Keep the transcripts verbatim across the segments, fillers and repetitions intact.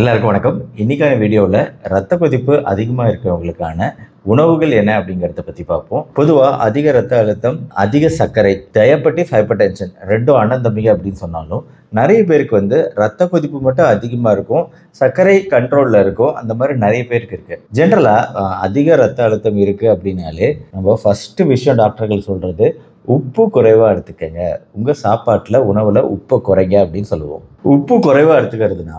எல்லாருக்கும் வணக்கம். இன்றைக்கான வீடியோவில் ரத்த கொதிப்பு அதிகமாக இருக்கிறவங்களுக்கான உணவுகள் என்ன அப்படிங்கிறத பற்றி பார்ப்போம். பொதுவாக அதிக ரத்த அழுத்தம், அதிக சர்க்கரை, டயபெட்டிஸ், ஹைப்பர் டென்ஷன் ரெண்டும் அண்ணன் தம்பிங்க அப்படின்னு சொன்னாலும் நிறைய பேருக்கு வந்து ரத்த கொதிப்பு மட்டும் அதிகமாக இருக்கும், சர்க்கரை கண்ட்ரோலில் இருக்கும். அந்த மாதிரி நிறைய பேருக்கு இருக்குது. ஜென்ரலாக அதிக ரத்த அழுத்தம் இருக்குது அப்படின்னாலே நம்ம ஃபஸ்ட்டு விஷயம் டாக்டர்கள் சொல்கிறது உப்பு குறைவாக எடுத்துக்கங்க, உங்கள் சாப்பாட்டில் உணவில் உப்பை குறைங்க அப்படின்னு சொல்லுவோம். உப்பு குறைவாக எடுத்துக்கிறதுனா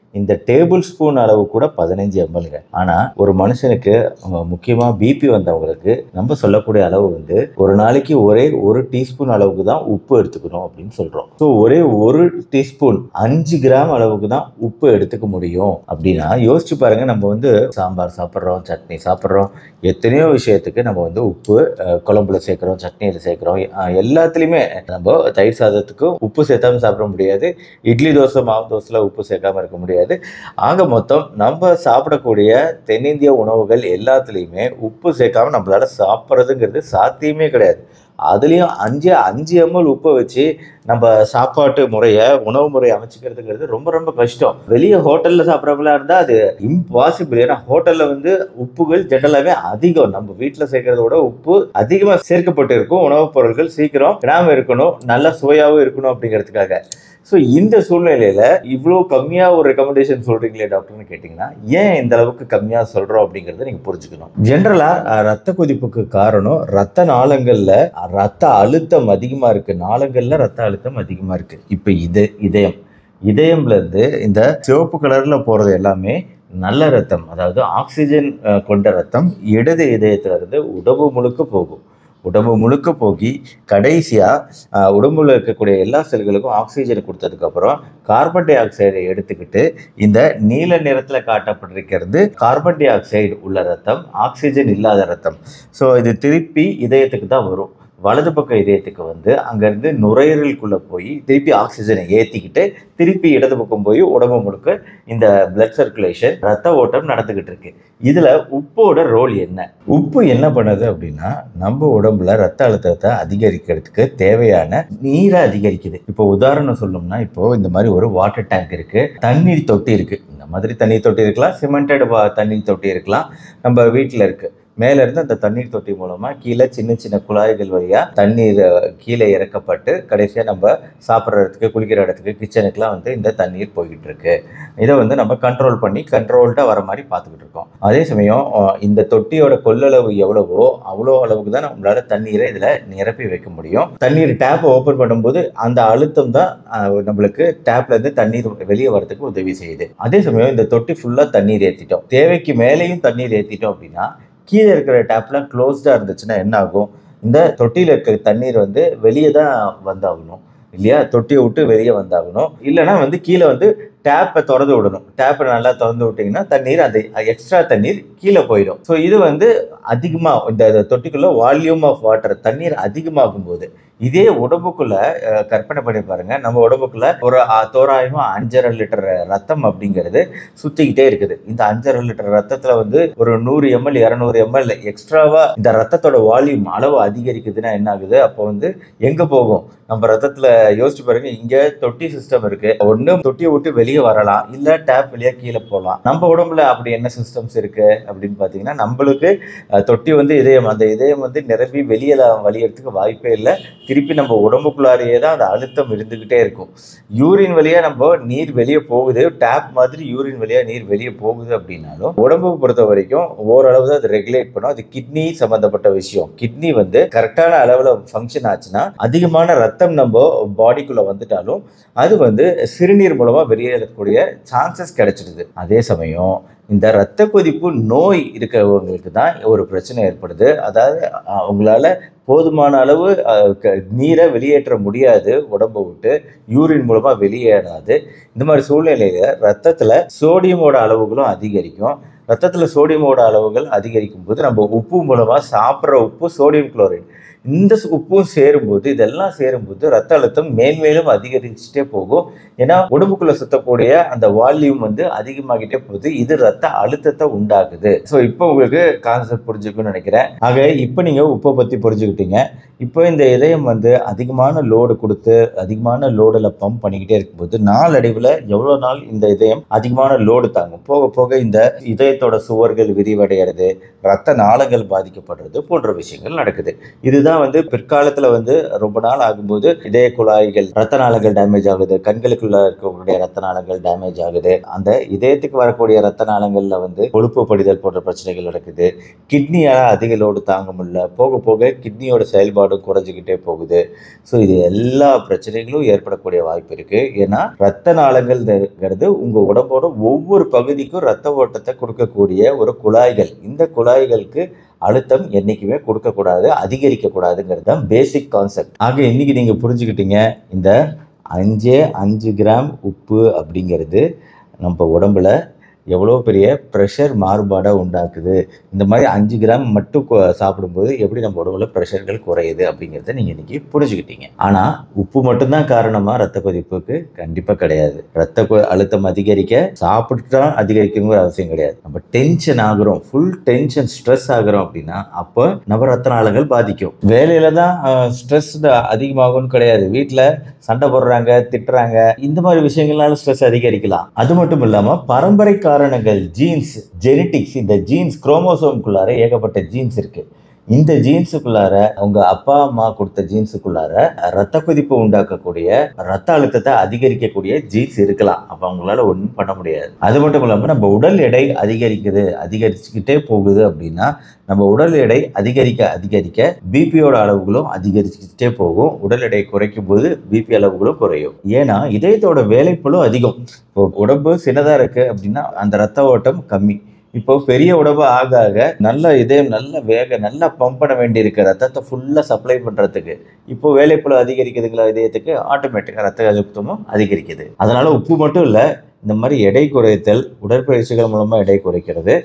இந்த டேபிள் ஸ்பூன் அளவு கூட பதினஞ்சு எம்எல்ங்க. ஆனால் ஒரு மனுஷனுக்கு முக்கியமாக பிபி வந்தவங்களுக்கு நம்ம சொல்லக்கூடிய அளவு வந்து ஒரு நாளைக்கு ஒரே ஒரு டீஸ்பூன் அளவுக்கு தான் உப்பு எடுத்துக்கணும் அப்படின்னு சொல்கிறோம். ஸோ ஒரே ஒரு டீஸ்பூன் அஞ்சு கிராம் அளவுக்கு தான் உப்பு எடுத்துக்க முடியும் அப்படின்னா யோசிச்சு பாருங்கள். நம்ம வந்து சாம்பார் சாப்பிட்றோம், சட்னி சாப்பிட்றோம், எத்தனையோ விஷயத்துக்கு நம்ம வந்து உப்பு குழம்புல சேர்க்குறோம், சட்னியில் சேர்க்குறோம், எல்லாத்துலேயுமே. நம்ம தயிர் சாதத்துக்கும் உப்பு சேர்த்தாமல் சாப்பிட முடியாது, இட்லி தோசை மாவு தோசையில் உப்பு சேர்க்காமல் இருக்க முடியாது. ஆக மொத்தம் நம்ம சாப்பிடக்கூடிய தென்னிந்திய உணவுகள் எல்லாத்துலேயுமே உப்பு சேர்க்காம நம்மளால சாப்பிட்றதுங்கிறது சாத்தியமே கிடையாது. அதுலேயும் அஞ்சு அஞ்சு எம்எல் உப்பை வச்சு நம்ம சாப்பாட்டு முறையை, உணவு முறையை அமைச்சிக்கிறதுங்கிறது ரொம்ப ரொம்ப கஷ்டம். வெளியே ஹோட்டலில் சாப்பிட்றவங்களா இருந்தால் அது இம்பாசிபிள். ஏன்னா ஹோட்டலில் வந்து உப்புகள் ஜென்ரலாகவே அதிகம். நம்ம வீட்டில் சேர்க்கறத விட உப்பு அதிகமாக சேர்க்கப்பட்டு இருக்கும். உணவுப் பொருட்கள் சீக்கிரம் கிடாமல் இருக்கணும், நல்லா சுவையாகவும் இருக்கணும் அப்படிங்கிறதுக்காக. ஸோ இந்த சூழ்நிலையில் இவ்வளோ கம்மியாக ஒரு ரெக்கமெண்டேஷன் சொல்கிறீங்களே டாக்டர்னு கேட்டிங்கன்னா, ஏன் இந்த அளவுக்கு கம்மியாக சொல்கிறோம் அப்படிங்கிறத நீங்கள் புரிஞ்சுக்கணும். ஜென்ரலாக ரத்த கொதிப்புக்கு காரணம் ரத்த நாளங்களில் ரத்த அழுத்தம் அதிகமாக இருக்குது. நாளங்களில் ரத்த அழுத்தம் அதிகமாக இருக்குது. இப்போ இது இதயம் இதயம்லேருந்து இந்த சிவப்பு கலரில் போகிறது எல்லாமே நல்ல ரத்தம், அதாவது ஆக்சிஜன் கொண்ட ரத்தம் இடது இதயத்திலேருந்து உடம்பு முழுக்க போகும். உடம்பு முழுக்க போகி கடைசியாக உடம்புல இருக்கக்கூடிய எல்லா செல்களுக்கும் ஆக்சிஜன் கொடுத்ததுக்கப்புறம் கார்பன் டை ஆக்சைடை எடுத்துக்கிட்டு, இந்த நீல நிறத்தில் காட்டப்பட்டிருக்கிறது கார்பன் டை ஆக்சைடு உள்ள ரத்தம், ஆக்சிஜன் இல்லாத ரத்தம். ஸோ இது திருப்பி இதயத்துக்கு தான் வரும். வலது பக்கம் இதயத்துக்கு வந்து அங்கேருந்து நுரையீரலுக்குள்ளே போய் திருப்பி ஆக்சிஜனை ஏற்றிக்கிட்டு திருப்பி இடது பக்கம் போய் உடம்பு முழுக்க இந்த பிளட் சர்க்குலேஷன், ரத்த ஓட்டம் நடந்துக்கிட்டு இருக்கு. இதில் உப்போட ரோல் என்ன? உப்பு என்ன பண்ணுது அப்படின்னா நம்ம உடம்புல ரத்த அழுத்தத்தை அதிகரிக்கிறதுக்கு தேவையான நீரை அதிகரிக்குது. இப்போ உதாரணம் சொல்லணும்னா, இப்போ இந்த மாதிரி ஒரு வாட்டர் டேங்க் இருக்கு, தண்ணீர் தொட்டி இருக்கு. இந்த மாதிரி தண்ணீர் தொட்டி இருக்கலாம், சிமெண்டட் தண்ணீர் தொட்டி இருக்கலாம், நம்ம வீட்டில் இருக்கு. மேலேருந்து அந்த தண்ணீர் தொட்டி மூலமாக கீழே சின்ன சின்ன குழாய்கள் வழியாக தண்ணீர் கீழே இறக்கப்பட்டு கடைசியாக நம்ம சாப்பிட்ற இடத்துக்கு, குளிக்கிற இடத்துக்கு, கிச்சனுக்குலாம் வந்து இந்த தண்ணீர் போய்கிட்டு இருக்கு. இதை வந்து நம்ம கண்ட்ரோல் பண்ணி கண்ட்ரோல்டாக வர மாதிரி பார்த்துக்கிட்டு இருக்கோம். அதே சமயம் இந்த தொட்டியோட கொள்ளளவு எவ்வளவோ அவ்வளோ அளவுக்கு தான் நம்மளால் தண்ணீரை இதில் நிரப்பி வைக்க முடியும். தண்ணீர் டேப்பை ஓப்பன் பண்ணும்போது அந்த அழுத்தம் தான் நம்மளுக்கு டேப்லேருந்து தண்ணீர் வெளியே வரதுக்கு உதவி செய்யுது. அதே சமயம் இந்த தொட்டி ஃபுல்லாக தண்ணீர் ஏற்றிட்டோம், தேவைக்கு மேலேயும் தண்ணீர் ஏற்றிட்டோம் அப்படின்னா கீழே இருக்கிற டேப்லாம் க்ளோஸ்டாக இருந்துச்சுன்னா என்ன ஆகும்? இந்த தொட்டியில் இருக்கிற தண்ணீர் வந்து வெளியே தான் வந்தாகணும் இல்லையா? தொட்டியை விட்டு வெளியே வந்தாகணும். இல்லைனா வந்து கீழே வந்து டேப்பை திறந்து விடணும். டேப்பை நல்லா திறந்து விட்டிங்கன்னா தண்ணீர், அந்த எக்ஸ்ட்ரா தண்ணீர் கீழே போயிடும். ஸோ இது வந்து அதிகமாக இந்த தொட்டிக்குள்ளே வால்யூம் ஆஃப் வாட்டர், தண்ணீர் அதிகமாகும் போது. இதே உடம்புக்குள்ளே கற்பனை பண்ணி பாருங்கள், நம்ம உடம்புக்குள்ளே ஒரு தோராயமாக அஞ்சரை லிட்டர் ரத்தம் அப்படிங்கிறது சுற்றிக்கிட்டே இருக்குது. இந்த அஞ்சரை லிட்டர் ரத்தத்தில் வந்து ஒரு நூறு எம்எல் இரநூறு எம்எல் எக்ஸ்ட்ராவாக இந்த ரத்தத்தோட வால்யூம் அளவு அதிகரிக்குதுன்னா என்ன ஆகுது? அப்போ வந்து எங்கே போகும் நம்ம ரத்தத்தில்? யோசிச்சு பாருங்கள், இங்கே தொட்டி சிஸ்டம் இருக்குது. ஒன்று தொட்டியை விட்டு வெளியே வரலாம், இல்லை டேப் வழியாக கீழே போகலாம். நம்ம உடம்புல அப்படி என்ன சிஸ்டம்ஸ் இருக்குது அப்படின்னு பார்த்தீங்கன்னா, நம்மளுக்கு தொட்டி வந்து இதயம், அந்த இதயம் வந்து நிரம்பி வெளியே வழியறதுக்கு வாய்ப்பே இல்லை. திருப்பி நம்ம உடம்புக்குள்ளாரையே தான் அந்த அழுத்தம் இருந்துக்கிட்டே இருக்கும். யூரின் வழியாக நம்ம நீர் வெளியே போகுது, டேப் மாதிரி யூரின் வழியாக நீர் வெளியே போகுது அப்படின்னாலும் உடம்பு பொறுத்த வரைக்கும் ஓரளவு தான் அது ரெகுலேட் பண்ணும். அது கிட்னி சம்மந்தப்பட்ட விஷயம். கிட்னி வந்து கரெக்டான அளவில் ஃபங்க்ஷன் ஆச்சுன்னா அதிகமான ரத்தம் நம்ம பாடிக்குள்ளே வந்துட்டாலும் அது வந்து சிறுநீர் மூலமாக வெளியேறக்கூடிய சான்சஸ் கிடைச்சிடுது. அதே சமயம் இந்த இரத்த கொதிப்பு நோய் இருக்கிறவங்களுக்கு தான் ஒரு பிரச்சனை ஏற்படுது. அதாவது அவங்களால போதுமான அளவு நீரை வெளியேற்ற முடியாது, உடம்பை விட்டு யூரின் மூலமாக வெளியேறாது. இந்த மாதிரி சூழ்நிலையில் ரத்தத்தில் சோடியமோட அளவுகளும் அதிகரிக்கும். ரத்தத்தில் சோடியமோட அளவுகள் அதிகரிக்கும் போது நம்ம உப்பு மூலமாக சாப்பிட்ற உப்பு சோடியம் குளோரைடு, இந்த உப்பும் சேரும்போது இதெல்லாம் சேரும்போது ரத்த அழுத்தம் மேன்மேலும் அதிகரிச்சுட்டே போகும். ஏன்னா உடம்புக்குள்ள சுத்தக்கூடிய அந்த வால்யூம் வந்து அதிகமாகிட்டே போகுது. இது ரத்த அழுத்தத்தை உண்டாகுது. ஸோ இப்போ உங்களுக்கு கான்செப்ட் புரிஞ்சுக்கணும்னு நினைக்கிறேன். ஆக இப்போ நீங்கள் உப்பை பற்றி புரிஞ்சுக்கிட்டீங்க. இப்போ இந்த இதயம் வந்து அதிகமான லோடு கொடுத்து அதிகமான லோடில் பம்ப் பண்ணிக்கிட்டே இருக்கும்போது நாளடைவில் எவ்வளோ நாள் இந்த இதயம் அதிகமான லோடு தாங்கும்? போக போக இந்த இதயத்தோட சுவர்கள் விரிவடைகிறது, ரத்த நாளங்கள் பாதிக்கப்படுறது போன்ற விஷயங்கள் நடக்குது. இதுதான் வந்து பிற்காலத்தில் வந்து ரொம்ப நாள் ஆகும்போது இதய குழாய்கள் ரத்த நாளங்கள் டேமேஜ் ஆகுது, கண்களுக்குள்ள இருக்கக்கூடிய ரத்த நாளங்கள் டேமேஜ் ஆகுது, அந்த இதயத்துக்கு வரக்கூடிய ரத்த நாளங்கள்ல வந்து கொழுப்பு படிதல் போன்ற பிரச்சனைகள் நடக்குது, கிட்னியால் அதிக லோடு தாங்க முடியல, போக போக கிட்னியோட செயல்பாடு குறைஞ்சிக்கிட்டே போகுது. ஸோ இது எல்லா பிரச்சனைகளும் ஏற்படக்கூடிய வாய்ப்பு இருக்கு. ஏன்னா ரத்த நாளங்கள்ங்கிறது உங்க உடம்போட ஒவ்வொரு பகுதிக்கும் ரத்த ஓட்டத்தை கொடுக்கக்கூடிய ஒரு குழாய்கள். இந்த குழாய்களுக்கு அழுத்தம் என்றைக்குமே கொடுக்கக்கூடாது, அதிகரிக்கக்கூடாதுங்கிறது தான் பேசிக் கான்செப்ட். ஆக இன்றைக்கி நீங்கள் புரிஞ்சுக்கிட்டீங்க, இந்த அஞ்சே அஞ்சு கிராம் உப்பு அப்படிங்கிறது நம்ம உடம்புல எவ்வளோ பெரிய ப்ரெஷர் மாறுபாடாக உண்டாக்குது. இந்த மாதிரி அஞ்சு கிராம் மட்டும் சாப்பிடும்போது எப்படி நம்ம உடம்புல ப்ரெஷர்கள் குறையுது அப்படிங்கிறத நீங்கள் இன்றைக்கி புரிஞ்சுக்கிட்டீங்க. ஆனால் உப்பு மட்டும்தான் காரணமாக ரத்த கொதிப்புக்கு கண்டிப்பாக கிடையாது. ரத்த அழுத்தம் அதிகரிக்க சாப்பிட்டுட்டா அதிகரிக்குங்கிற அவசியம் கிடையாது. நம்ம டென்ஷன் ஆகிறோம், ஃபுல் டென்ஷன் ஸ்ட்ரெஸ் ஆகிறோம் அப்படின்னா அப்போ நம்ம ரத்த நாளங்கள் பாதிக்கும். வேலையில் தான் ஸ்ட்ரெஸ் அதிகமாகும்னு கிடையாது, வீட்டில் சண்டை போடுறாங்க, திட்டுறாங்க, இந்த மாதிரி விஷயங்கள்னால ஸ்ட்ரெஸ் அதிகரிக்கலாம். அது மட்டும் இல்லாமல் பரம்பரை காரணங்கள், ஜீன்ஸ், ஜெனட்டிக்ஸ், இந்த ஜீன்ஸ் குரோமோசோம்குள்ளார ஏகப்பட்ட ஜீன்ஸ் இருக்குது. இந்த ஜீன்ஸுக்குள்ளார அவங்க அப்பா அம்மா கொடுத்த ஜீன்ஸுக்குள்ளார ரத்த கொதிப்பு உண்டாக்கக்கூடிய ரத்த அழுத்தத்தை அதிகரிக்கக்கூடிய ஜீன்ஸ் இருக்கலாம். அப்போ அவங்களால ஒன்றும் பண்ண முடியாது. அது மட்டும் இல்லாமல் நம்ம உடல் எடை அதிகரிக்குது, அதிகரிச்சுக்கிட்டே போகுது அப்படின்னா நம்ம உடல் எடை அதிகரிக்க அதிகரிக்க பிபியோட அளவுகளும் அதிகரிச்சுக்கிட்டே போகும். உடல் எடை குறைக்கும் போது பிபி அளவுகளும் குறையும். ஏன்னா இதயத்தோட வேலைப்பளும் அதிகம். இப்போ உடம்பு சின்னதாக இருக்குது அப்படின்னா அந்த ரத்த ஓட்டம் கம்மி. இப்போ பெரிய உடம்பு ஆக ஆக நல்ல இதயம் நல்ல வேக நல்லா பம்ப் பண்ண வேண்டியிருக்கு ரத்தத்தை ஃபுல்லாக சப்ளை பண்ணுறதுக்கு. இப்போ வேலைப்பளு அதிகரிக்கிறதுங்களா இதயத்துக்கு, ஆட்டோமேட்டிக்காக ரத்த அழுத்தமும் அதிகரிக்குது. அதனால் உப்பு மட்டும் இல்லை, இந்த மாதிரி எடை குறைத்தல், உடற்பயிற்சிகள் மூலமாக எடை குறைக்கிறது,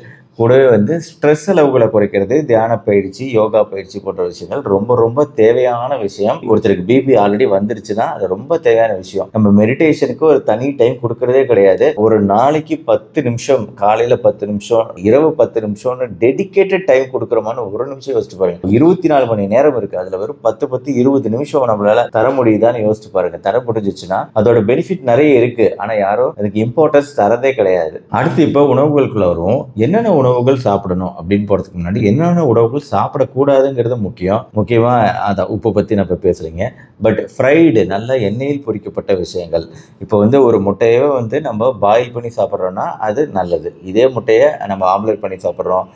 கூடவே வந்து ஸ்ட்ரெஸ் அளவுகளை குறைக்கிறது, தியான பயிற்சி, யோகா பயிற்சி போன்ற விஷயங்கள் ரொம்ப ரொம்ப தேவையான விஷயம். ஒருத்தருக்கு பிபி ஆல்ரெடி வந்துருச்சுன்னா அது ரொம்ப தேவையான விஷயம். நம்ம மெடிடேஷனுக்கு ஒரு தனி டைம் கொடுக்கறதே கிடையாது. ஒரு நாளைக்கு பத்து நிமிஷம் காலையில் பத்து நிமிஷம் இரவு பத்து நிமிஷம்னு டெடிக்கேட்டட் டைம் கொடுக்குறோமான்னு ஒரு நிமிஷம் யோசிச்சு பாருங்க. இருபத்தி நாலு மணி நேரம் இருக்குது, அதில் வெறும் பத்து பத்து இருபது நிமிஷம் நம்மளால் தர முடியுதான்னு யோசிச்சு பாருங்க. தர முடிஞ்சிச்சுன்னா அதோட பெனிஃபிட் நிறைய இருக்குது. ஆனால் யாரும் அதுக்கு இம்பார்ட்டன்ஸ் தரதே கிடையாது. அடுத்து இப்போ உணவுகளுக்குள்ள வரும். என்னென்ன உணவுகள் சாப்பிடணும் அப்படின்னு போகிறதுக்கு முன்னாடி என்னென்ன உணவுகள் சாப்பிடக்கூடாதுங்கிறது முக்கியம். முக்கியமாக அதை உப்பை பற்றி நம்ம பேசுகிறீங்க. பட் ஃப்ரைடு, நல்லா எண்ணெயில் பொரிக்கப்பட்ட விஷயங்கள், இப்போ வந்து ஒரு முட்டையவே வந்து நம்ம பாயில் பண்ணி சாப்பிட்றோன்னா அது நல்லது. இதே முட்டையை நம்ம ஆம்லேட் பண்ணி சாப்பிட்றோம்,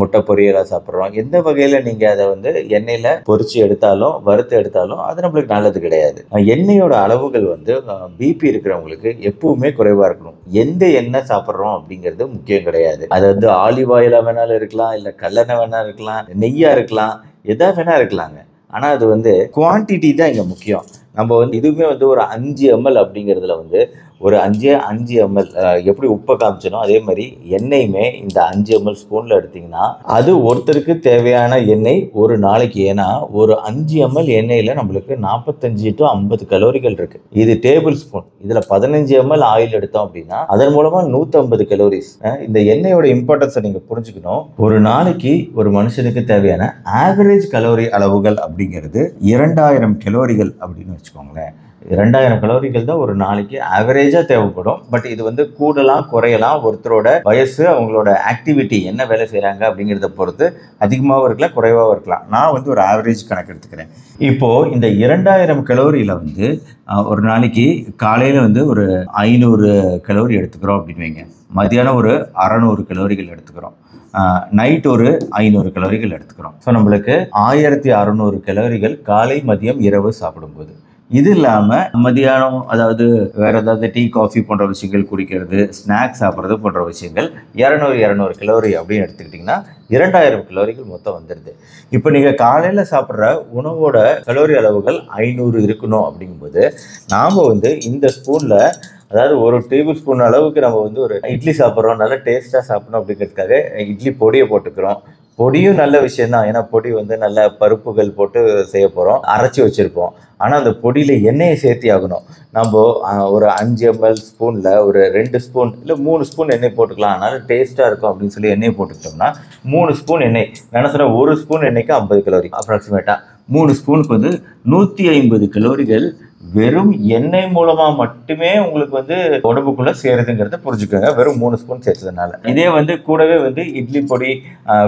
முட்டை பொரியலாக சாப்பிட்றோம், எந்த வகையில் நீங்கள் அதை வந்து எண்ணெயில் பொரித்து எடுத்தாலும் வறுத்து எடுத்தாலும் அது நம்மளுக்கு நல்லது கிடையாது. எண்ணெயோட அளவுகள் வந்து பிபி இருக்கிறவங்களுக்கு எப்பவுமே குறைவாக இருக்கணும். எந்த எண்ணெய் சாப்பிட்றோம் அப்படிங்கிறது முக்கியம் கிடையாது. அது வந்து ஆலி வாயிலாக வேணாலும் இருக்கலாம், இல்லை கல்லெண்ணெய் வேணா இருக்கலாம், நெய்யாக இருக்கலாம், எதா வேணா இருக்கலாங்க. ஆனால் அது வந்து குவான்டிட்டி தான் இங்கே முக்கியம். நம்ம வந்து இதுவுமே வந்து ஒரு அஞ்சு எம்எல் அப்படிங்கிறதுல வந்து ஒரு அஞ்சே அஞ்சு எம்எல் எப்படி உப்பை காமிச்சனோ அதே மாதிரி எண்ணெயுமே இந்த அஞ்சு எம்எல் ஸ்பூனில் எடுத்திங்கன்னா அது ஒருத்தருக்கு தேவையான எண்ணெய் ஒரு நாளைக்கு. ஏன்னா ஒரு அஞ்சு எம்எல் எண்ணெயில் நம்மளுக்கு நாற்பத்தஞ்சு டு ஐம்பது கலோரிகள் இருக்குது. இது டேபிள் ஸ்பூன். இதில் பதினஞ்சு எம்எல் ஆயில் எடுத்தோம் அப்படின்னா அதன் மூலமாக நூற்றம்பது கலோரிஸ். இந்த எண்ணெயோட இம்பார்ட்டன்ஸை நீங்கள் புரிஞ்சுக்கணும். ஒரு நாளைக்கு ஒரு மனுஷனுக்கு தேவையான ஆவரேஜ் கலோரி அளவுகள் அப்படிங்கிறது இரண்டாயிரம் கலோரிகள் அப்படின்னு வச்சுக்கோங்களேன். இரண்டாயிரம் கலோரிகள் தான் ஒரு நாளைக்கு ஆவரேஜாக தேவைப்படும். பட் இது வந்து கூடலாம் குறையலாம், ஒருத்தரோட வயசு, அவங்களோட ஆக்டிவிட்டி, என்ன வேலை செய்கிறாங்க அப்படிங்கிறத பொறுத்து அதிகமாகவும் இருக்கலாம் குறைவாகவும் இருக்கலாம். நான் வந்து ஒரு ஆவரேஜ் கணக்கு எடுத்துக்கிறேன். இப்போது இந்த இரண்டாயிரம் கலோரியில் வந்து ஒரு நாளைக்கு காலையில் வந்து ஒரு ஐநூறு கலோரி எடுத்துக்கிறோம் அப்படின்னு வைங்க. மதியானம் ஒரு அறநூறு கலோரிகள் எடுத்துக்கிறோம். நைட் ஒரு ஐநூறு கலோரிகள் எடுத்துக்கிறோம். ஸோ நம்மளுக்கு ஆயிரத்தி அறநூறு கலோரிகள் காலை மதியம் இரவு சாப்பிடும்போது. இது இல்லாமல் மதியானம் அதாவது வேறு ஏதாவது டீ காஃபி போன்ற விஷயங்கள் குடிக்கிறது, ஸ்நாக்ஸ் சாப்பிட்றது போன்ற விஷயங்கள் இரநூறு இரநூறு கலோரி அப்படின்னு எடுத்துக்கிட்டிங்கன்னா இரண்டாயிரம் கலோரிகள் மொத்தம் வந்துடுது. இப்போ நீங்கள் காலையில் சாப்பிட்ற உணவோட கலோரி அளவுகள் ஐநூறு இருக்கணும். அப்படிங்கும்போது நாம் வந்து இந்த ஸ்பூனில், அதாவது ஒரு டேபிள் ஸ்பூன் அளவுக்கு நம்ம வந்து ஒரு இட்லி சாப்பிட்றோம், நல்லா டேஸ்ட்டாக சாப்பிட்ணும் அப்படிங்கிறதுக்காக இட்லி பொடியை போட்டுக்கிறோம். பொடியும் நல்ல விஷயம் தான். ஏன்னா பொடி வந்து நல்ல பருப்புகள் போட்டு செய்ய போகிறோம், அரைச்சி வச்சுருப்போம். ஆனால் அந்த பொடியில் எண்ணெயை சேர்த்தி ஆகணும். நம்ம ஒரு அஞ்சு எம்எல் ஸ்பூனில் ஒரு ரெண்டு ஸ்பூன் இல்லை மூணு ஸ்பூன் எண்ணெய் போட்டுக்கலாம், அதனால் டேஸ்ட்டாக இருக்கும் அப்படின்னு சொல்லி எண்ணெய் போட்டுக்கிட்டோம்னா மூணு ஸ்பூன் எண்ணெய் நான் சொன்னால் ஒரு ஸ்பூன் எண்ணெய்க்கு ஐம்பது கலோரி அப்ராக்சிமேட்டாக. மூணு ஸ்பூனுக்கு வந்து நூற்றி ஐம்பது கலோரிகள் வெறும் எண்ணெய் மூலமாக மட்டுமே உங்களுக்கு வந்து உடம்புக்குள்ளே சேருதுங்கிறத புரிஞ்சுக்கோங்க, வெறும் மூணு ஸ்பூன் சேர்த்ததுனால. இதே வந்து கூடவே வந்து இட்லி பொடி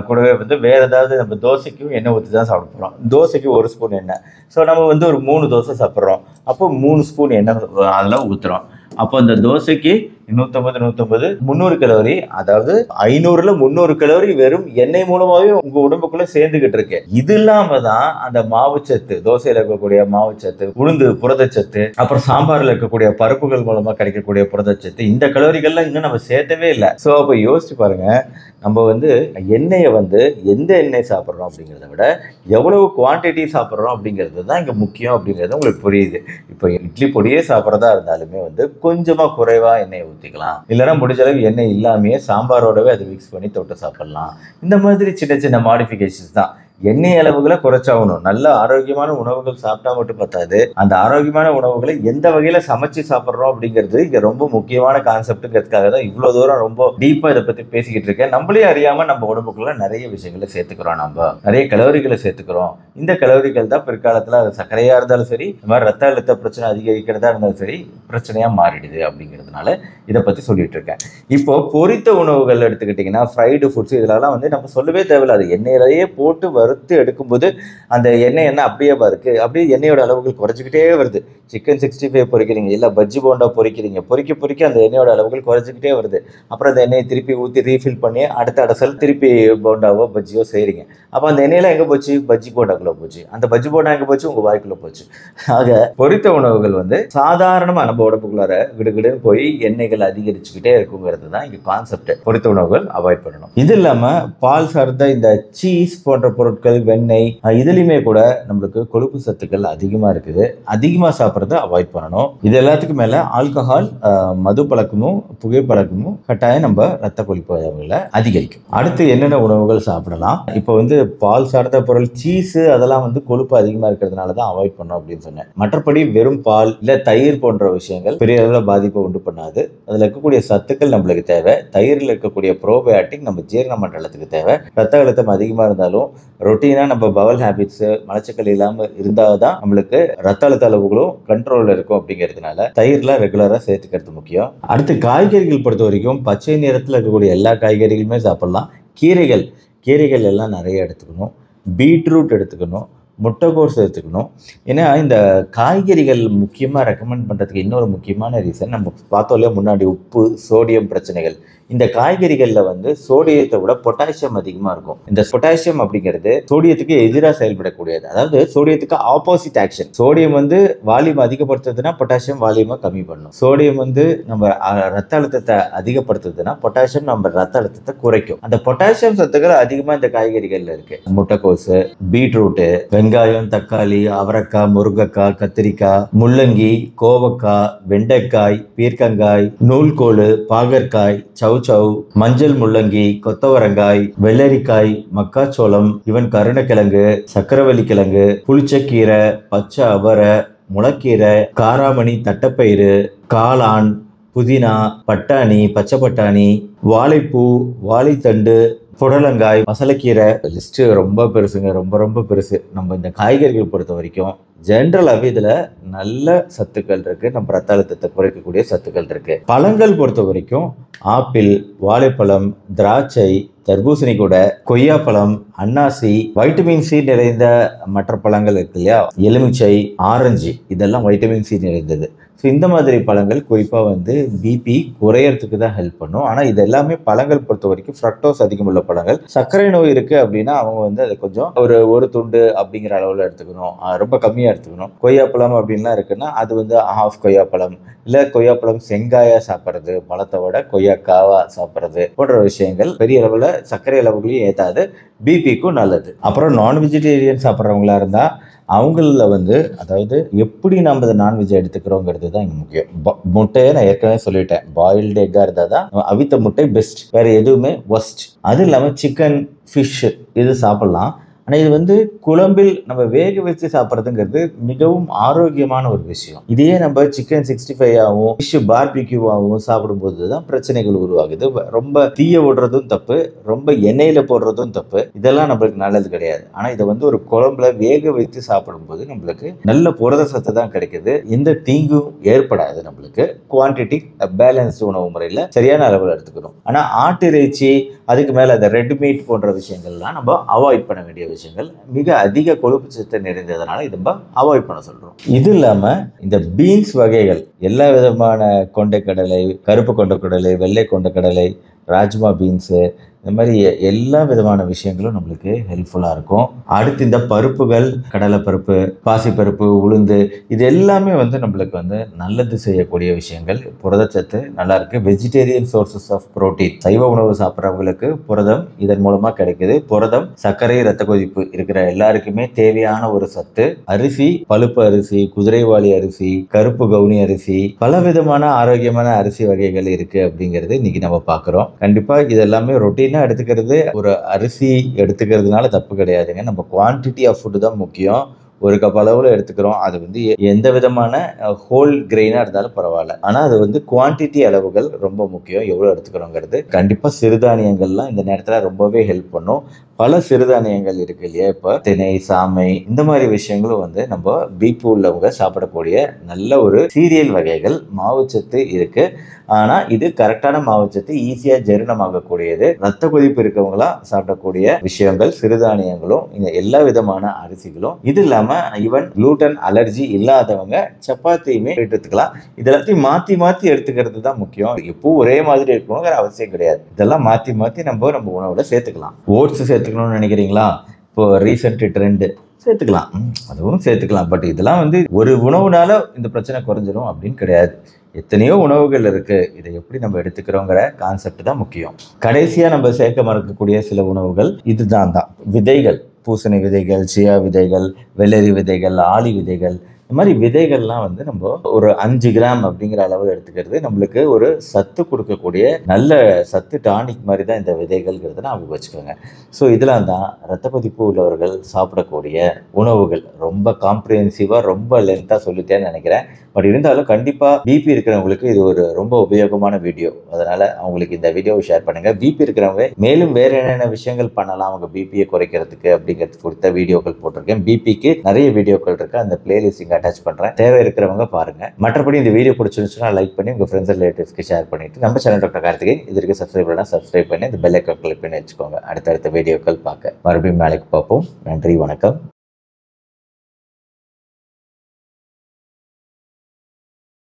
கூடவே வந்து வேறு ஏதாவது நம்ம தோசைக்கும் எண்ணெய் ஊற்றி தான் சாப்பிட போகிறோம். தோசைக்கு ஒரு ஸ்பூன் எண்ணெய், ஸோ நம்ம வந்து ஒரு மூணு தோசை சாப்பிட்றோம், அப்போ மூணு ஸ்பூன் எண்ணெய் அதெல்லாம் ஊற்றுறோம். அப்போ அந்த தோசைக்கு நூற்றம்பது நூற்றம்பது முந்நூறு கலோரி, அதாவது ஐநூறுல முந்நூறு கலோரி வெறும் எண்ணெய் மூலமாகவே உங்கள் உடம்புக்குள்ளே சேர்ந்துக்கிட்டு இருக்கு. இது இல்லாமல் தான் அந்த மாவுச்சத்து, தோசையில் இருக்கக்கூடிய மாவுச்சத்து, உளுந்து புரதச்சத்து, அப்புறம் சாம்பாரில் இருக்கக்கூடிய பருப்புகள் மூலமாக கிடைக்கக்கூடிய புரதச்சத்து, இந்த கலோரிகள்லாம் இன்னும் நம்ம சேர்த்தவே இல்லை. ஸோ அப்போ யோசிச்சு பாருங்க, நம்ம வந்து எண்ணெயை வந்து எந்த எண்ணெய் சாப்பிட்றோம் அப்படிங்கிறத விட எவ்வளவு குவான்டிட்டி சாப்பிட்றோம் அப்படிங்கிறது தான் இங்கே முக்கியம் அப்படிங்கிறது உங்களுக்கு புரியுது. இப்போ இட்லி பொடியே சாப்பிட்றதா இருந்தாலுமே வந்து கொஞ்சமாக குறைவாக எண்ணெய் ஊற்றிக்கலாம், இல்லைனா முடிஞ்சளவு எண்ணெய் இல்லாமையே சாம்பாரோடவே அதை மிக்ஸ் பண்ணி தொட்டு சாப்பிட்லாம். இந்த மாதிரி சின்ன சின்ன மாடிஃபிகேஷன்ஸ் தான். எண்ணெய் அளவுகளை குறைச்சாகணும். நல்ல ஆரோக்கியமான உணவுகள் சாப்பிட்டா மட்டும் பத்தாது, அந்த ஆரோக்கியமான உணவுகளை எந்த வகையில் சமைச்சு சாப்பிட்றோம் அப்படிங்கிறது இங்கே ரொம்ப முக்கியமான கான்செப்ட்டுங்கிறதுக்காக தான் இவ்வளோ தூரம் ரொம்ப டீப்பாக இதை பற்றி பேசிக்கிட்டு இருக்கேன். நம்மளே அறியாமல் நம்ம உடம்புக்குள்ள நிறைய விஷயங்களை சேர்த்துக்கிறோம், நம்ம நிறைய கலோரிகளை சேர்த்துக்கிறோம். இந்த கலோரிகள் தான் பிற்காலத்தில் அது சர்க்கரையாக இருந்தாலும் சரி, இந்த மாதிரி ரத்த அழுத்த பிரச்சனை அதிகரிக்கிறதா இருந்தாலும் சரி பிரச்சனையாக மாறிடுது. அப்படிங்கிறதுனால இதை பற்றி சொல்லிட்டு இருக்கேன். இப்போ பொரித்த உணவுகள் எடுத்துக்கிட்டிங்கன்னா ஃப்ரைடு ஃபுட்ஸ் இதெல்லாம் வந்து நம்ம சொல்லவே தேவையில்லாது. எண்ணெயிலேயே போட்டு வறுத்து எடுக்கும்போது அந்த எண்ணெய் என்ன அப்படியே இருக்குது, அப்படியே எண்ணெயோட அளவுகள் குறைஞ்சிக்கிட்டே வருது. சிக்கன் சிக்ஸ்டி ஃபைவ் பொறிக்கிறீங்க, இல்லை பஜ்ஜி போண்டா பொறிக்கிறீங்க, பொறிக்க பொறிக்க அந்த எண்ணெயோட அளவுகள் குறைஞ்சிக்கிட்டே வருது. அப்புறம் அந்த எண்ணெயை திருப்பி ஊற்றி ரீஃபில் பண்ணி அடுத்த அடசல் திருப்பி போண்டாவோ பஜ்ஜியோ செய்கிறீங்க. அப்போ அந்த எண்ணெயெல்லாம் எங்கே போச்சு? பஜ்ஜி போண்டாக்குள்ளே போச்சு. அந்த பஜ்ஜி போண்டா எங்கே போச்சு? உங்கள் வாய்க்குள்ளே போச்சு. ஆக பொரித்த உணவுகள் வந்து சாதாரணமாக நம்ம உடம்புக்குள்ளார விடுகிடுன்னு போய் எண்ணெய்கள் அதிகரிச்சுக்கிட்டே இருக்குங்கிறது தான் இங்கே கான்செப்ட். பொரித்த உணவுகள் அவாய்ட் பண்ணணும். இது இல்லாமல் பால் சார்ந்த இந்த சீஸ் போன்ற பொருட்கள், வெண்ணெய், இதுலையுமே கூட நம்மளுக்கு கொழுப்பு சத்துக்கள் அதிகமாக இருக்குது. அதிகமாக சாப்பிட்றத அவாய்ட் பண்ணணும். இது எல்லாத்துக்கு மேலே ஆல்கஹால், மது பழக்கமும் புகைப்பழக்கமும் கட்டாயம் நம்ம ரத்த கொழுப்புகளை அதிகரிக்கும். அடுத்து என்னென்ன உணவுகள் சாப்பிடலாம்? இப்போ வந்து பால் சார்ந்த பொருள், சீஸு, அதெல்லாம் வந்து கொழுப்பு அதிகமாக இருக்கிறதுனால தான் அவாய்ட் பண்ணோம் அப்படின்னு சொன்னேன். மற்றபடி வெறும் பால் இல்லை தயிர் போன்ற விஷயங்கள் பெரிய அளவில் பாதிப்பை உண்டு பண்ணாது. அதில் இருக்கக்கூடிய சத்துக்கள் நம்மளுக்கு தேவை. தயிரில் இருக்கக்கூடிய ப்ரோபயாட்டிக் நம்ம ஜீரண மண்டலத்துக்கு தேவை. ரத்த அழுத்தம் அதிகமாக இருந்தாலும் ரொட்டீனாக நம்ம பவல் ஹேபிட்ஸு மலச்சிக்கல் இல்லாமல் இருந்தால் தான் நம்மளுக்கு ரத்த அழுத்த அளவுகளும் கண்ட்ரோலில் இருக்கும். அப்படிங்கிறதுனால தயிர்லாம் ரெகுலராக சேர்த்துக்கிறது முக்கியம். அடுத்து காய்கறிகள் பொறுத்த வரைக்கும் பச்சை நிறத்தில் இருக்கக்கூடிய எல்லா காய்கறிகளுமே சாப்பிட்லாம். கீரைகள், கீரைகள் எல்லாம் நிறைய எடுத்துக்கணும். பீட்ரூட் எடுத்துக்கணும், முட்டைக்கோஸ் எடுத்துக்கணும். ஏன்னா இந்த காய்கறிகள் முக்கியமாக ரெக்கமெண்ட் பண்ணுறதுக்கு இன்னொரு முக்கியமான ரீசன், நம்ம பார்த்தோம் இல்லையா முன்னாடி உப்பு சோடியம் பிரச்சனைகள். இந்த காய்கறிகளில் வந்து சோடியத்தை விட பொட்டாசியம் அதிகமாக இருக்கும். இந்த பொட்டாசியம் அப்படிங்கிறது சோடியத்துக்கு எதிராக செயல்படக்கூடியது, அதாவது சோடியத்துக்கு ஆப்போசிட் ஆக்ஷன். சோடியம் வந்து வால்யூம் அதிகப்படுத்துறதுன்னா பொட்டாசியம் வால்யூமாக கம்மி பண்ணும். சோடியம் வந்து நம்ம ரத்த அழுத்தத்தை அதிகப்படுத்துறதுன்னா பொட்டாசியம் நம்ம ரத்த அழுத்தத்தை குறைக்கும். அந்த பொட்டாசியம் சத்துக்கள் அதிகமாக இந்த காய்கறிகளில் இருக்கு. முட்டைக்கோசு, பீட்ரூட்டு, வெங்காயம், தக்காளி, அவரைக்காய், முருங்கைக்காய், கத்திரிக்காய், முள்ளங்கி, கோவக்காய், வெண்டைக்காய், பீர்க்கங்காய், நூல்கோல், பாகற்காய், சவுச்சவு, மஞ்சள் முள்ளங்கி, கொத்தவரங்காய், வெள்ளரிக்காய், மக்காச்சோளம், இவன் கருணக்கிழங்கு, சக்கரவள்ளி கிழங்கு, புளிச்சக்கீரை, பச்சை அவரை, முளைக்கீரை, காராமணி, தட்டைப்பயிறு, காளான், புதினா, பட்டாணி, பச்சை பட்டாணி, வாழைப்பூ, வாழைத்தண்டு, புடலங்காய், மசாலக்கீரை. லிஸ்ட்டு ரொம்ப பெருசுங்க, ரொம்ப ரொம்ப பெருசு. நம்ம இந்த காய்கறிகள் பொறுத்த வரைக்கும் ஜென்ரலாகவே இதில் நல்ல சத்துக்கள் இருக்குது, நம்ம ரத்த அழுத்தத்தை குறைக்கக்கூடிய சத்துக்கள் இருக்குது. பழங்கள் பொறுத்த வரைக்கும் ஆப்பிள், வாழைப்பழம், திராட்சை, தர்பூசணி கூட, கொய்யாப்பழம், அன்னாசி, வைட்டமின் சி நிறைந்த மற்ற பழங்கள் இருக்கு இல்லையா, எலுமிச்சை, ஆரஞ்சு, இதெல்லாம் வைட்டமின் சி நிறைந்தது. ஸோ இந்த மாதிரி பழங்கள் குறிப்பாக வந்து பிபி குறையறதுக்கு தான் ஹெல்ப் பண்ணும். ஆனால் இது எல்லாமே பழங்கள் பொறுத்த வரைக்கும் ஃப்ரக்டோஸ் அதிகமுள்ள பழங்கள். சர்க்கரை நோய் இருக்குது அப்படின்னா அவங்க வந்து அதை கொஞ்சம் ஒரு ஒரு துண்டு அப்படிங்கிற அளவில் எடுத்துக்கணும், ரொம்ப கம்மியாக எடுத்துக்கணும். கொய்யாப்பழம் அப்படின்லாம் இருக்குன்னா அது வந்து ஹாஃப் கொய்யாப்பழம், இல்லை கொய்யாப்பழம் செங்காயாக சாப்பிட்றது, பழத்தை விட கொய்யாக்காவாக சாப்பிட்றது போன்ற விஷயங்கள் பெரிய அளவில் சர்க்கரை அளவுகளையும் ஏற்றாது, பிபிக்கும் நல்லது. அப்புறம் நான் வெஜிடேரியன் சாப்பிட்றவங்களா இருந்தால் அவங்களில் வந்து அதாவது எப்படி நம்ம அதை நான்வெஜ்ஜை எடுத்துக்கிறோங்கிறது தான் இங்கே முக்கியம். முட்டையை நான் ஏற்கனவே சொல்லிவிட்டேன், பாயில்டு எக்காக இருந்தால் தான் அவித்த முட்டை பெஸ்ட், வேறு எதுவுமே ஒஸ்ட். அது இல்லாமல் சிக்கன் ஃபிஷ்ஷு இது சாப்பிட்லாம். ஆனால் இது வந்து குழம்பில் நம்ம வேக வச்சு சாப்பிட்றதுங்கிறது மிகவும் ஆரோக்கியமான ஒரு விஷயம். இதையே நம்ம சிக்கன் சிக்ஸ்டி ஃபைவ் ஆகும், ஃபிஷ் பார்பிக்யூவாகவும் சாப்பிடும்போது தான் பிரச்சனைகள் உருவாகுது. ரொம்ப தீய விடுறதும் தப்பு, ரொம்ப எண்ணெயில் போடுறதும் தப்பு, இதெல்லாம் நம்மளுக்கு நல்லது கிடையாது. ஆனால் இதை வந்து ஒரு குழம்புல வேக வைத்து சாப்பிடும்போது நம்மளுக்கு நல்ல புரத சத்து தான் கிடைக்குது, எந்த தீங்கும் ஏற்படாது. நம்மளுக்கு குவான்டிட்டி பேலன்ஸ் உணவு முறையில் சரியான அளவில் எடுத்துக்கணும். ஆனால் ஆட்டு இறைச்சி அதுக்கு மேலே அந்த ரெட் மீட் போன்ற விஷயங்கள்லாம் நம்ம அவாய்ட் பண்ண வேண்டிய விஷயங்கள், மிக அதிக கொழுப்பு சத்து நிறைந்ததுனால இது நம்ம அவாய்ட் பண்ண சொல்கிறோம். இது இல்லாமல் இந்த பீன்ஸ் வகைகள் எல்லா விதமான கொண்டைக்கடலை, கருப்பு கொண்டைக்கடலை, வெள்ளை கொண்டைக்கடலை, ராஜ்மா பீன்ஸு, இந்த மாதிரி எல்லா விதமான விஷயங்களும் நம்மளுக்கு ஹெல்ப்ஃபுல்லாக இருக்கும். அடுத்து இந்த பருப்புகள், கடலைப்பருப்பு, பாசிப்பருப்பு, உளுந்து, இது எல்லாமே வந்து நம்மளுக்கு வந்து நல்லது செய்யக்கூடிய விஷயங்கள். புரதச்சத்து நல்லாயிருக்கு. வெஜிடேரியன் சோர்ஸஸ் ஆஃப் புரோட்டீன், சைவ உணவு சாப்பிட்றவங்களுக்கு புரதம் இதன் மூலமாக கிடைக்குது. புரதம், சர்க்கரை, இரத்த கொதிப்பு இருக்கிற எல்லாருக்குமே தேவையான ஒரு சத்து. அரிசி, பழுப்பு அரிசி, குதிரைவாளி அரிசி, கருப்பு கவுனி அரிசி, பல விதமான ஆரோக்கியமான அரிசி வகைகள் இருக்குது அப்படிங்கிறது இன்றைக்கி நம்ம பார்க்குறோம். கண்டிப்பாக இதெல்லாமே ரொட்டீன் எடுத்துக்கிறது, ஒரு அரிசி எடுத்துக்கிறதுனால தப்பு கிடையாதுங்க. நம்ம குவான்டிட்டி ஆஃப் ஃபுட்டு தான் முக்கியம். ஒரு கப் அளவில் எடுத்துக்கிறோம், அது வந்து எந்த விதமான ஹோல் கிரெயினாக இருந்தாலும் பரவாயில்ல, ஆனால் அது வந்து குவான்டிட்டி அளவுகள் ரொம்ப முக்கியம், எவ்வளோ எடுத்துக்கிறோங்கிறது. கண்டிப்பாக சிறுதானியங்கள்லாம் இந்த நேரத்தில் ரொம்பவே ஹெல்ப் பண்ணும். பல சிறுதானியங்கள் இருக்குது இல்லையா, இப்போ திணை, சாமை, இந்த மாதிரி விஷயங்களும் வந்து நம்ம பிபி உள்ளவங்க சாப்பிடக்கூடிய நல்ல ஒரு சீரியல் வகைகள். மாவுச்சத்து இருக்குது, ஆனால் இது கரெக்டான மாவுச்சத்து, ஈஸியாக ஜீரணமாகக்கூடியது. ரத்த கொதிப்பு இருக்கவங்களாம் சாப்பிடக்கூடிய விஷயங்கள் சிறுதானியங்களும், இந்த எல்லா விதமான அரிசிகளும். இது இல்லாமல் ஈவன் குளூட்டன் அலர்ஜி இல்லாதவங்க சப்பாத்தியுமே எடுத்துக்கலாம். இதெல்லாத்தையும் மாற்றி மாற்றி எடுத்துக்கிறது தான் முக்கியம். எப்போ ஒரே மாதிரி இருக்கணுங்கிற அவசியம் கிடையாது. இதெல்லாம் மாற்றி மாற்றி நம்ம நம்ம உணவில் சேர்த்துக்கலாம். ஓட்ஸ் சேர்த்துக்கணும்னு நினைக்கிறீங்களா? இப்போ ரீசெண்ட் ட்ரெண்டு சேர்த்துக்கலாம், அதுவும் சேர்த்துக்கலாம். பட் இதெல்லாம் வந்து ஒரு உணவுனால இந்த பிரச்சனை குறைஞ்சிடும் அப்படின்னு கிடையாது. எத்தனையோ உணவுகள் இருக்குது, இதை எப்படி நம்ம எடுத்துக்கிறோங்கிற கான்செப்ட் தான் முக்கியம். கடைசியாக நம்ம சேர்க்க மறக்கக்கூடிய சில உணவுகள் இதுதான் தான் விதைகள். பூசணி விதைகள், சியா விதைகள், வெள்ளரி விதைகள், ஆளி விதைகள், இந்த மாதிரி விதைகள்லாம் வந்து நம்ம ஒரு அஞ்சு கிராம் அப்படிங்கிற அளவு எடுத்துக்கிறது நம்மளுக்கு ஒரு சத்து கொடுக்கக்கூடிய நல்ல சத்து டானிக் மாதிரி தான் இந்த விதைகள்ங்கிறத நான் வச்சுக்கோங்க. ஸோ இதெல்லாம் தான் ரத்த கொதிப்பு உள்ளவர்கள் சாப்பிடக்கூடிய உணவுகள். ரொம்ப காம்ப்ரிஹென்சிவாக ரொம்ப லென்த்தாக சொல்லிட்டேன்னு நினைக்கிறேன். பட் இருந்தாலும் கண்டிப்பாக பிபி இருக்கிறவங்களுக்கு இது ஒரு ரொம்ப உபயோகமான வீடியோ, அதனால் அவங்களுக்கு இந்த வீடியோவை ஷேர் பண்ணுங்கள். பிபி இருக்கிறவங்க மேலும் வேறு என்னென்ன விஷயங்கள் பண்ணலாம் அவங்க பிபியை குறைக்கிறதுக்கு அப்படிங்கிறது கொடுத்த வீடியோக்கள் போட்டிருக்கேன். பிபிக்கு நிறைய வீடியோக்கள் இருக்குது, அந்த பிளேலிஸ்ட் இங்கே அட்டாச் பண்ணுறேன், தேவை இருக்கிறவங்க பாருங்கள். மற்றபடி இந்த வீடியோ பிடிச்சிருந்துச்சுன்னா லைக் பண்ணி உங்கள் ஃப்ரெண்ட்ஸ் அண்ட் ரிலேட்டிவ்ஸ்க்கு ஷேர் பண்ணிவிட்டு நம்ம சேனல் டாக்டர் கார்த்திகேயன் இதற்கு சப்ஸ்கிரைப் பண்ணால் சப்ஸ்கிரைப் பண்ணி இந்த பெல் ஐக்கான் கிளிக் பண்ணி வச்சுக்கோங்க. அடுத்தடுத்த வீடியோக்கள் பார்க்க மறுபடியும் நாளைக்கு பார்ப்போம். நன்றி, வணக்கம்.